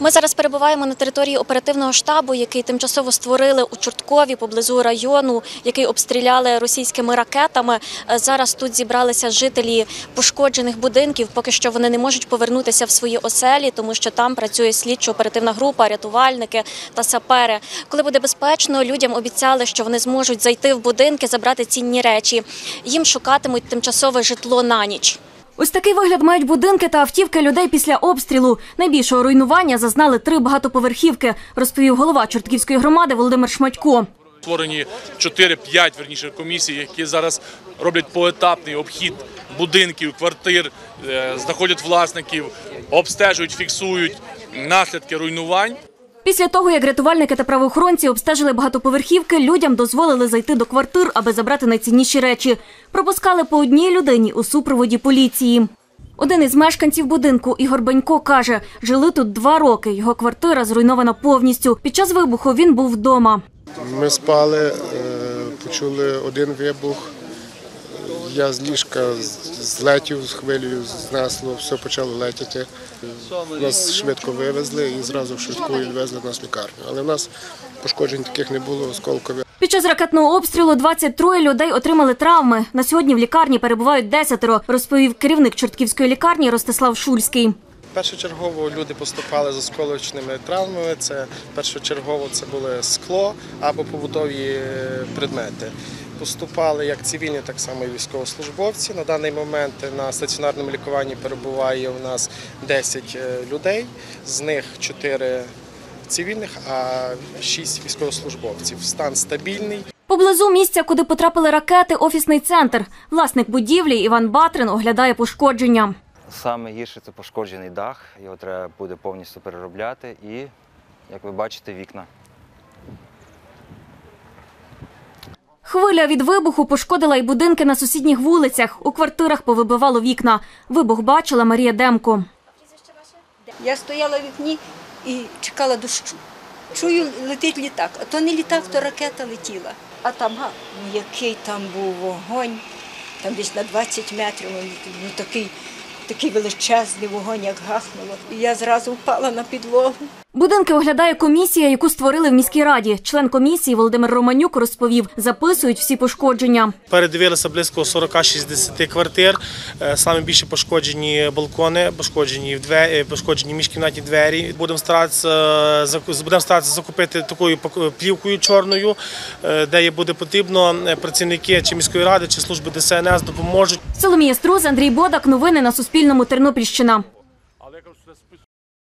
Ми зараз перебуваємо на території оперативного штабу, який тимчасово створили у Чорткові, поблизу району, який обстріляли російськими ракетами. Зараз тут зібралися жителі пошкоджених будинків. Поки що вони не можуть повернутися в свої оселі, тому що там працює слідчо-оперативна група, рятувальники та сапери. Коли буде безпечно, людям обіцяли, що вони зможуть зайти в будинки, забрати цінні речі. Їм шукатимуть тимчасове житло на ніч. Ось такий вигляд мають будинки та автівки людей після обстрілу. Найбільшого руйнування зазнали 3 багатоповерхівки, розповів голова Чортківської громади Володимир Шматько. Створені 4-5, верніше, комісій, які зараз роблять поетапний обхід будинків, квартир, знаходять власників, обстежують, фіксують наслідки руйнувань. Після того, як рятувальники та правоохоронці обстежили багатоповерхівки, людям дозволили зайти до квартир, аби забрати найцінніші речі. Пропускали по одній людині у супроводі поліції. Один із мешканців будинку, Ігор Бенько, каже, жили тут 2 роки. Його квартира зруйнована повністю. Під час вибуху він був вдома. Ми спали, почули один вибух. Я з ліжка злетів, з хвилею знесло, все почало летіти. Нас швидко вивезли і зразу в швидку відвезли нас в лікарню. Але в нас пошкоджень таких не було, осколкові. Під час ракетного обстрілу 23 людей отримали травми. На сьогодні в лікарні перебувають 10, розповів керівник Чортківської лікарні Ростислав Шульський. Першочергово люди поступали з осколочними травмами. Це першочергово це були скло або побутові предмети. Поступали як цивільні, так само і військовослужбовці. На даний момент на стаціонарному лікуванні перебуває у нас 10 людей, з них 4 цивільних, а 6 військовослужбовців. Стан стабільний. Поблизу місця, куди потрапили ракети, офісний центр. Власник будівлі Іван Батрин оглядає пошкодження. Саме гірше – це пошкоджений дах, його треба буде повністю переробляти і, як ви бачите, вікна. Хвиля від вибуху пошкодила і будинки на сусідніх вулицях. У квартирах повибивало вікна. Вибух бачила Марія Демко. Я стояла в вікні і чекала дощу. Чую, летить літак. А то не літак, то ракета летіла. А там, який там був вогонь, там десь на 20 метрів, ну, такий величезний вогонь, як гахнуло. І я зразу впала на підлогу. Будинки оглядає комісія, яку створили в міській раді. Член комісії Володимир Романюк розповів, записують всі пошкодження. Передивилися близько 40-60 квартир. Саме більше пошкоджені балкони, пошкоджені міжкімнатні двері. Будемо старатися закупити такою плівкою чорною, де буде потрібно. Працівники чи міської ради, чи служби ДСНС допоможуть. Соломія Струз, Андрій Бодак. Новини на Суспільному. Тернопільщина.